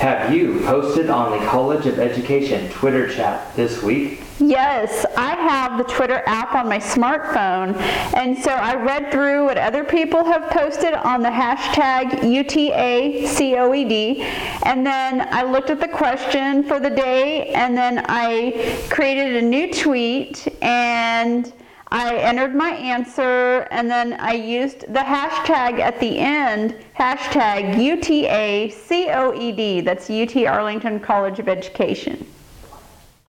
Have you posted on the College of Education Twitter chat this week? Yes, I have the Twitter app on my smartphone, and so I read through what other people have posted on the hashtag UTACOED, and then I looked at the question for the day, and then I created a new tweet, and I entered my answer, and then I used the hashtag at the end, hashtag UTACOED, that's UT Arlington College of Education.